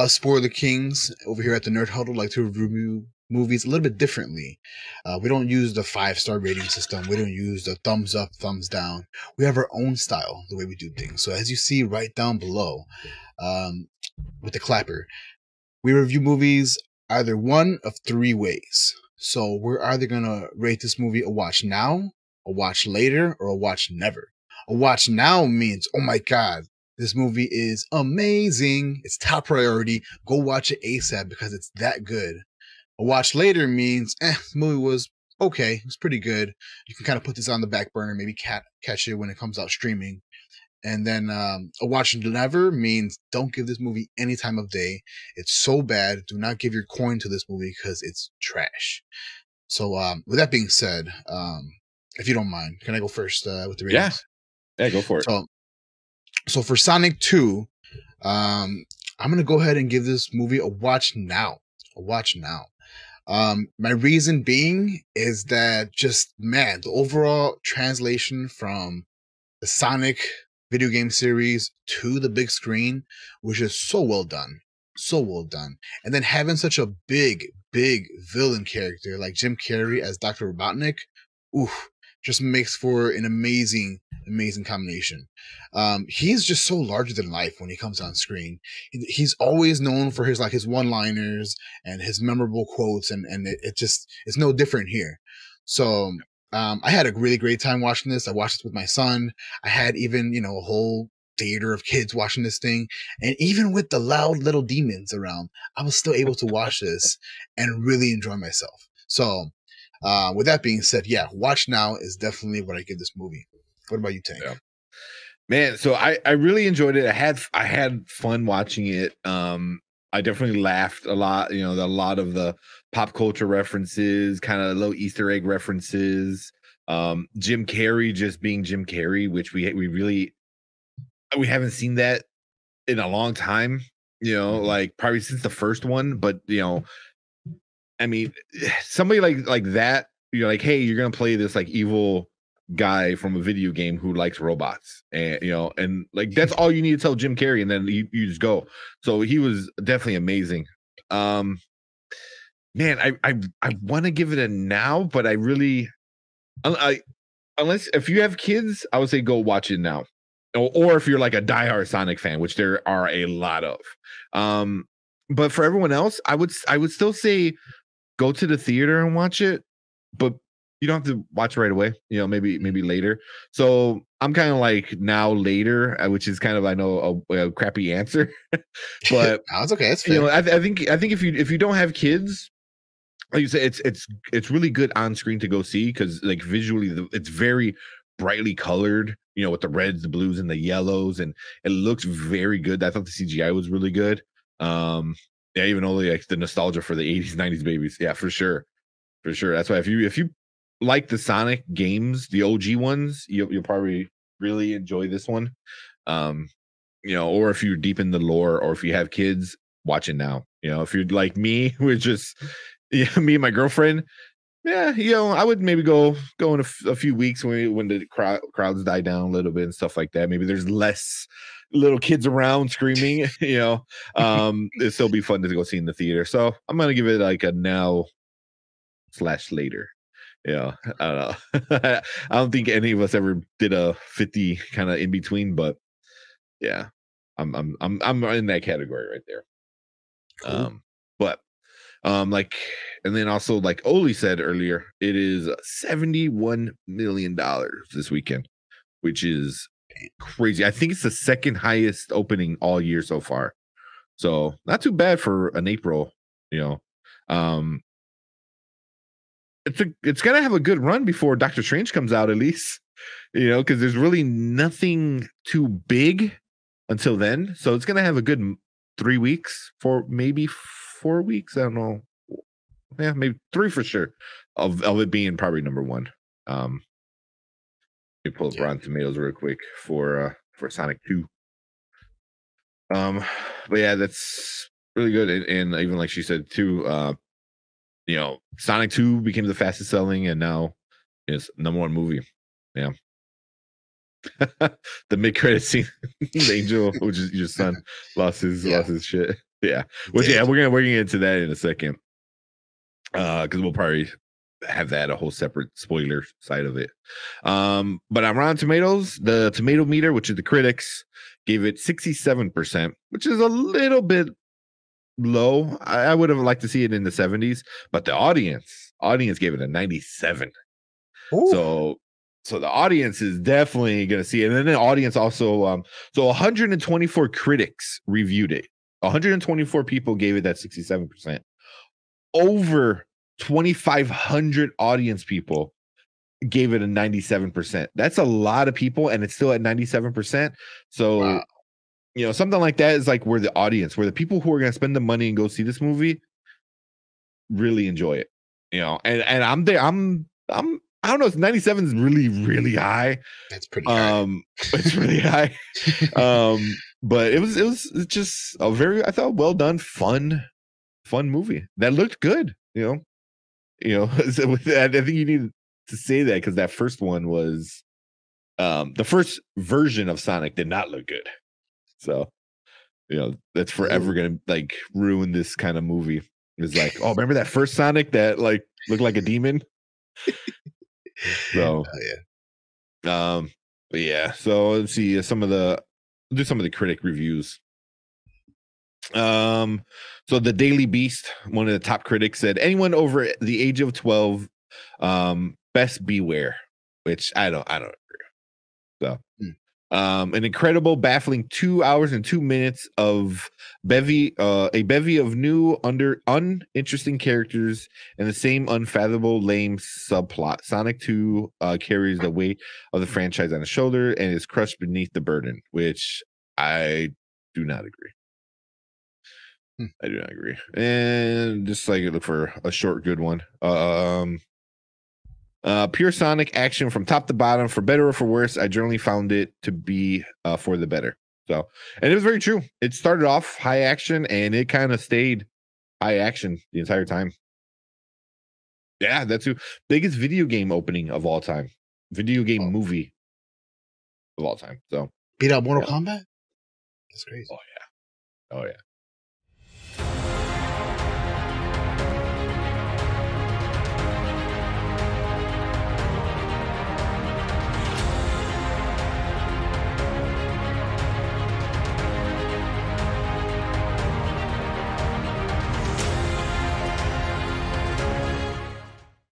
us Spoiler Kings over here at the Nerd Huddle like to review movies a little bit differently. We don't use the 5-star rating system. We don't use the thumbs up, thumbs down. We have our own style, the way we do things. So as you see right down below, with the clapper, we review movies either one of three ways. So we're either gonna rate this movie a watch now, a watch later, or a watch never. A watch now means, oh my God, this movie is amazing. It's top priority. Go watch it ASAP because it's that good. A watch later means, this movie was okay. It was pretty good. You can kind of put this on the back burner, maybe catch it when it comes out streaming. And then a watch never means don't give this movie any time of day. It's so bad. Do not give your coin to this movie because it's trash. So with that being said, if you don't mind, can I go first with the ratings? Yeah, go for it. So for Sonic 2, I'm going to go ahead and give this movie a watch now. A watch now. My reason being is that just, man, the overall translation from the Sonic video game series to the big screen was just so well done. So well done. And then having such a big villain character like Jim Carrey as Dr. Robotnik, oof, just makes for an amazing combination. He's just so larger than life when he comes on screen. He's always known for his one-liners and his memorable quotes, and it just, it's no different here. So I had a really great time watching this. I watched this with my son. I had even, you know, a whole theater of kids watching this thing. And even with the loud little demons around, I was still able to watch this and really enjoy myself. So with that being said, yeah, watch now is definitely what I give this movie. What about you, Tank? Yeah. Man, so I really enjoyed it. I had fun watching it. I definitely laughed a lot. You know, a lot of the pop culture references, kind of little Easter egg references. Jim Carrey just being Jim Carrey, which we haven't seen that in a long time. You know, like probably since the first one, but you know. I mean, somebody like that, you're like, hey, you're going to play this like evil guy from a video game who likes robots. And, you know, and like, that's all you need to tell Jim Carrey. And then you just go. So he was definitely amazing. Man, I want to give it a now, but I really, unless if you have kids, I would say go watch it now. Or if you're like a diehard Sonic fan, which there are a lot of. But for everyone else, I would still say, go to the theater and watch it, but you don't have to watch right away, you know, maybe later. So I'm kind of like now later, which is kind of, I know, a crappy answer, but that's okay. That's fair. You know, I think if you don't have kids, like you said, it's really good on screen to go see. 'Cause like visually it's very brightly colored, you know, with the reds, the blues and the yellows, and it looks very good. I thought the CGI was really good. Yeah, even though like the nostalgia for the 80s, 90s babies. Yeah, for sure. For sure. That's why if you like the Sonic games, the OG ones, you'll probably really enjoy this one. You know, or if you're deep in the lore or if you have kids, watch it now. You know, if you're like me, we're just, yeah, me and my girlfriend. Yeah, you know, I would maybe go in a few weeks when the crowds die down a little bit and stuff like that. Maybe there's less little kids around screaming, you know. It'll still be fun to go see in the theater. So I'm gonna give it like a now/later. Yeah, I don't know. I don't think any of us ever did a 50 kind of in between, but yeah, I'm in that category right there. Cool. Like, and then also like Oli said earlier, it is $71 million this weekend, which is crazy. I think it's the second highest opening all year so far. So not too bad for an April, you know. It's gonna have a good run before Doctor Strange comes out, at least, you know, because there's really nothing too big until then. So it's gonna have a good 3 weeks, for maybe 4 weeks, I don't know. Yeah, maybe 3 for sure of it being probably number one. Let me pull up Rotten Tomatoes real quick for Sonic 2. But yeah, that's really good. And even like she said too, you know, Sonic 2 became the fastest selling and now it's #1 movie. Yeah. The mid-credit scene, the angel, which is your son, lost his shit. Yeah. Which, yeah, we're gonna get into that in a second. Because we'll probably have that a whole separate spoiler side of it. But on Rotten Tomatoes, the tomato meter, which is the critics, gave it 67%, which is a little bit low. I would have liked to see it in the 70s, but the audience gave it a 97. Ooh. So the audience is definitely going to see it. And then the audience also, so 124 critics reviewed it. 124 people gave it that 67%. Over 2,500 audience people gave it a 97%. That's a lot of people, and it's still at 97%. So, wow. You know, something like that is like where the audience, where the people who are going to spend the money and go see this movie really enjoy it. You know, and I'm there. I don't know. It's 97 is really, really high. That's pretty high. It's really high. But it was just a very, I thought, well done, fun movie that looked good. You know. So with that, I think you need to say that because that first one was, the first version of Sonic did not look good. So, you know, that's forever gonna like ruin this kind of movie. It's like, oh, remember that first Sonic that like looked like a demon? So yeah. But yeah, so let's see some of the critic reviews. So the Daily Beast, one of the top critics, said anyone over the age of 12, best beware, which I don't agree. So an incredible, baffling 2 hours and 2 minutes of a bevy of new, uninteresting characters and the same unfathomable, lame subplot. Sonic 2 carries the weight of the franchise on his shoulder and is crushed beneath the burden, which I do not agree. I do not agree. And just like look for a short, good one. Pure Sonic action from top to bottom, for better or for worse. I generally found it to be for the better. So, and it was very true. It started off high action and it kind of stayed high action the entire time. Yeah, that's the biggest video game opening of all time. Video game movie of all time. So beat out Mortal Kombat? That's crazy. Oh yeah.